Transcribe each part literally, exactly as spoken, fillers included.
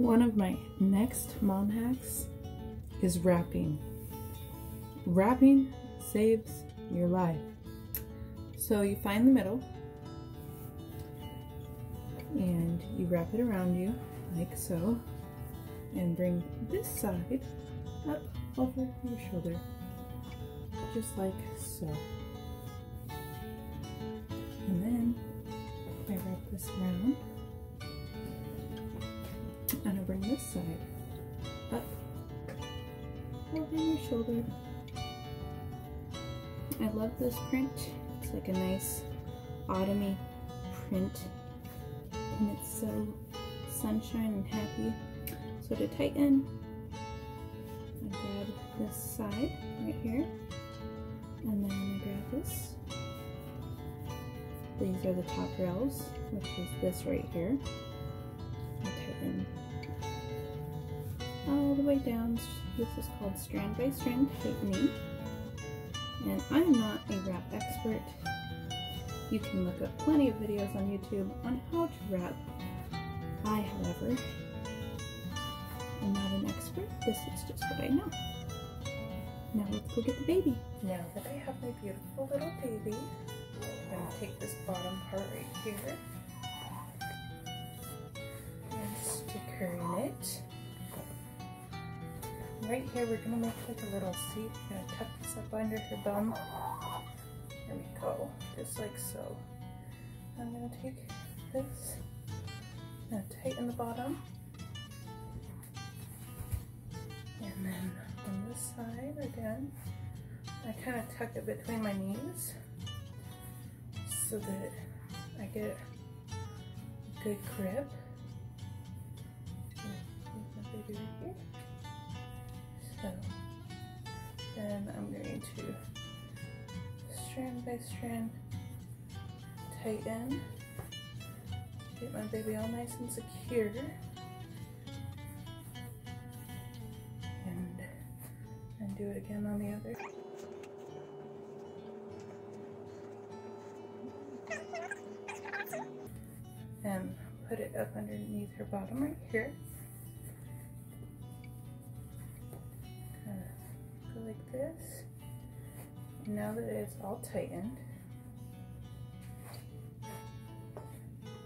One of my next mom hacks is wrapping. Wrapping saves your life. So you find the middle and you wrap it around you like so, and bring this side up over your shoulder just like so. And then I wrap this around and I bring this side up over your shoulder. I love this print. It's like a nice autumny print and it's so sunshine and happy. So to tighten, I grab this side right here and then I grab this. These are the top rails, which is this right here. I tighten all the way down. This is called strand by strand tightening. And I'm not a wrap expert. You can look up plenty of videos on YouTube on how to wrap. I, however, am not an expert. This is just what I know. Now let's go get the baby. Now that I have my beautiful little baby, I'm going to take this bottom part right here and stick her in it. Right here we're going to make like a little seat. I'm going to tuck this up under her bum. There we go, just like so. I'm going to take this, I'm going to tighten the bottom, and then on this side again, I kind of tuck it between my knees so that I get a good grip. My baby right here. So then I'm going to strand by strand tighten, get my baby all nice and secure, and and do it again on the other. And put it up underneath her bottom right here. Like this. Now that it's all tightened, I'm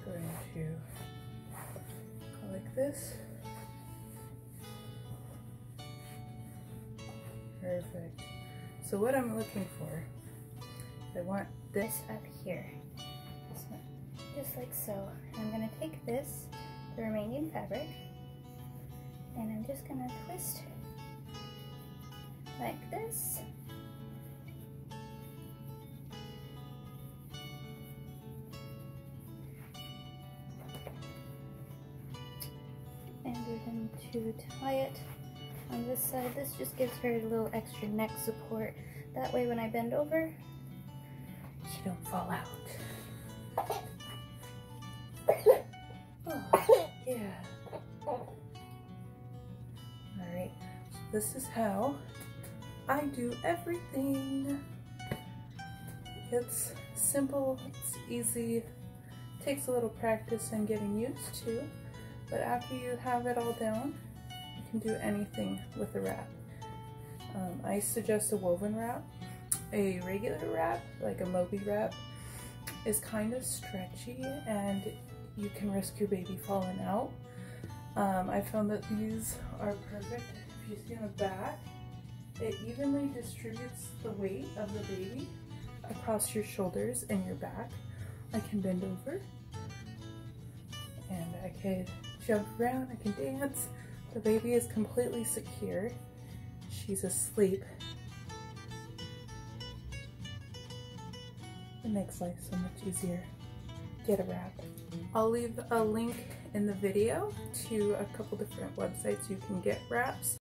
going to go like this. Perfect. So what I'm looking for, I want this up here, so just like so. I'm going to take this, the remaining fabric, and I'm just going to twist it like this, and we're going to tie it on this side. This just gives her a little extra neck support, that way when I bend over she don't fall out. Oh, yeah. All right, so this is how I do everything. It's simple, it's easy, it takes a little practice and getting used to, but after you have it all down, you can do anything with a wrap. Um, I suggest a woven wrap. A regular wrap, like a Moby wrap, is kind of stretchy and you can risk your baby falling out. Um, I found that these are perfect. If you see on the back, it evenly distributes the weight of the baby across your shoulders and your back. I can bend over and I can jump around, I can dance. The baby is completely secure. She's asleep. It makes life so much easier. Get a wrap. I'll leave a link in the video to a couple different websites you can get wraps.